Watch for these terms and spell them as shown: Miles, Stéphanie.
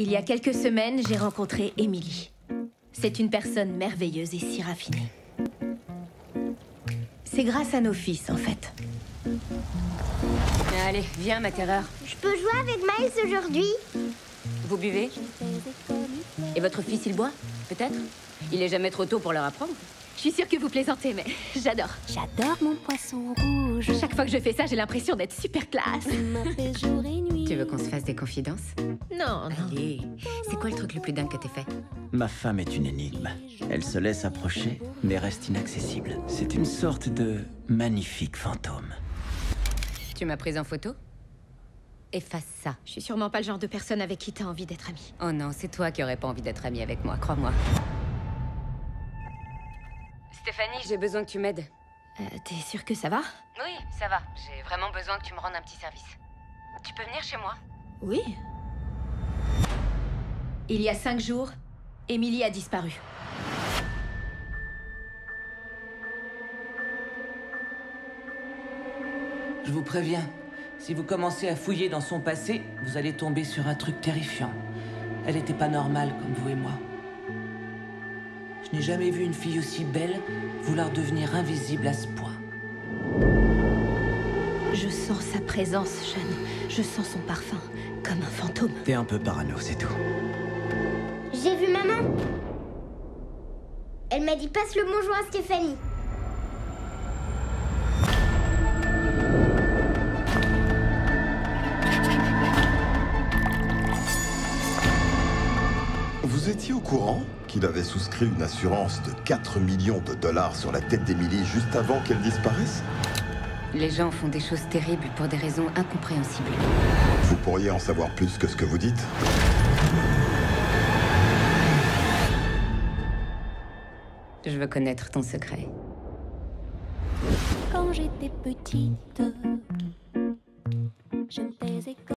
Il y a quelques semaines, j'ai rencontré Émilie. C'est une personne merveilleuse et si raffinée. C'est grâce à nos fils, en fait. Allez, viens, ma terreur. Je peux jouer avec Miles aujourd'hui? Vous buvez? Et votre fils, il boit? Peut-être? Il est jamais trop tôt pour leur apprendre. Je suis sûre que vous plaisantez, mais j'adore. J'adore mon poisson rouge. Chaque fois que je fais ça, j'ai l'impression d'être super classe. Tu veux qu'on se fasse des confidences? Non, non. Allez, c'est quoi le truc le plus dingue que t'aies fait? Ma femme est une énigme. Elle se laisse approcher, mais reste inaccessible. C'est une sorte de magnifique fantôme. Tu m'as prise en photo? Efface ça. Je suis sûrement pas le genre de personne avec qui t'as envie d'être amie. Oh non, c'est toi qui aurais pas envie d'être amie avec moi, crois-moi. Stéphanie, j'ai besoin que tu m'aides. T'es sûre que ça va? Oui, ça va. J'ai vraiment besoin que tu me rendes un petit service. Tu peux venir chez moi? Oui. Il y a 5 jours, Émilie a disparu. Je vous préviens, si vous commencez à fouiller dans son passé, vous allez tomber sur un truc terrifiant. Elle n'était pas normale comme vous et moi. Je n'ai jamais vu une fille aussi belle vouloir devenir invisible à ce point. Je sens sa présence, Sean. Je sens son parfum, comme un fantôme. T'es un peu parano, c'est tout. J'ai vu maman. Elle m'a dit « Passe le bonjour à Stéphanie ». Vous étiez au courant qu'il avait souscrit une assurance de 4 millions de dollars sur la tête d'Émilie juste avant qu'elle disparaisse? Les gens font des choses terribles pour des raisons incompréhensibles. Vous pourriez en savoir plus que ce que vous dites? Je veux connaître ton secret. Quand j'étais petite, je me taisais comme...